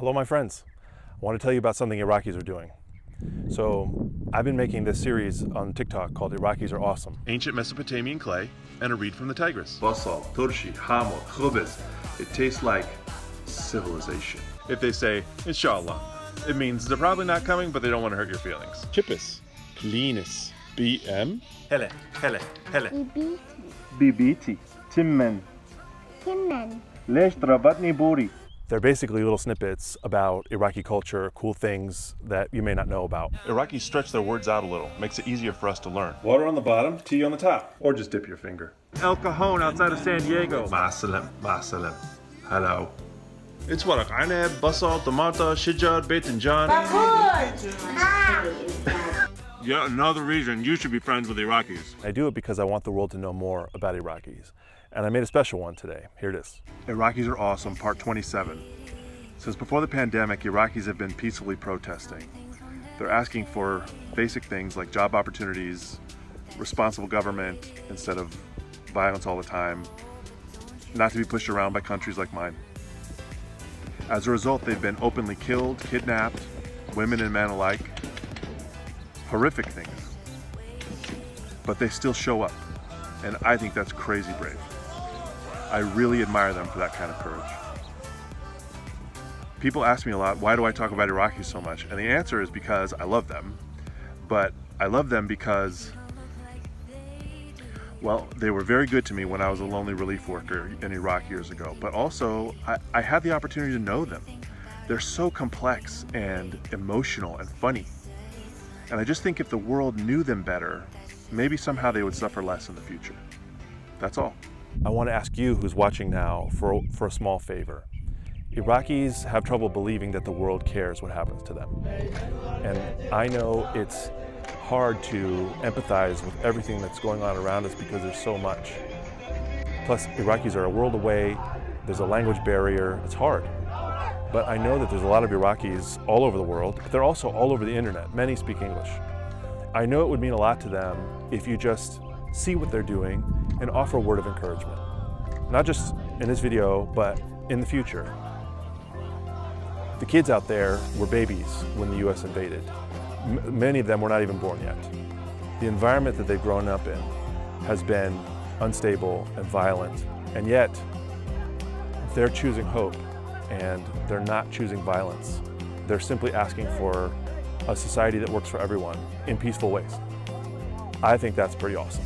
Hello my friends, I want to tell you about something Iraqis are doing. So I've been making this series on TikTok called Iraqis Are Awesome. Ancient Mesopotamian clay and a reed from the Tigris. Basal, Turshi, Hamot, Khubiz. It tastes like civilization. If they say Inshallah, it means they're probably not coming, but they don't want to hurt your feelings. Chippis, Pleenis, B.M. Hele. B.B.T. Timmen. Lesh drabatni buri. They're basically little snippets about Iraqi culture, cool things that you may not know about. Iraqis stretch their words out a little, makes it easier for us to learn. Water on the bottom, tea on the top, or just dip your finger. El Cajon outside of San Diego. Ma'asalam, hello. It's warak, aneb, basal, tomata, shijar, baytinjan. Yeah, another reason you should be friends with Iraqis. I do it because I want the world to know more about Iraqis. And I made a special one today. Here it is. Iraqis Are Awesome, part 27. Since before the pandemic, Iraqis have been peacefully protesting. They're asking for basic things like job opportunities, responsible government instead of violence all the time, not to be pushed around by countries like mine. As a result, they've been openly killed, kidnapped, women and men alike. Horrific things. But they still show up. And I think that's crazy brave. I really admire them for that kind of courage. People ask me a lot, why do I talk about Iraqis so much? And the answer is because I love them. But I love them because, well, they were very good to me when I was a lonely relief worker in Iraq years ago. But also, I had the opportunity to know them. They're so complex and emotional and funny. And I just think if the world knew them better, maybe somehow they would suffer less in the future. That's all. I want to ask you who's watching now for a small favor. Iraqis have trouble believing that the world cares what happens to them. And I know it's hard to empathize with everything that's going on around us because there's so much. Plus, Iraqis are a world away. There's a language barrier. It's hard. But I know that there's a lot of Iraqis all over the world, but they're also all over the internet. Many speak English. I know it would mean a lot to them if you just see what they're doing and offer a word of encouragement. Not just in this video, but in the future. The kids out there were babies when the U.S. invaded. Many of them were not even born yet. The environment that they've grown up in has been unstable and violent, and yet they're choosing hope and they're not choosing violence. They're simply asking for a society that works for everyone in peaceful ways. I think that's pretty awesome.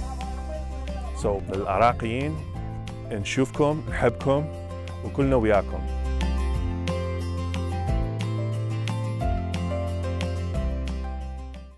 So, Bel Araqayin, and Shufkum Hebkum Ukul nawiyakum.